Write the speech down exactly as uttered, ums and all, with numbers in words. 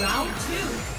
Round two.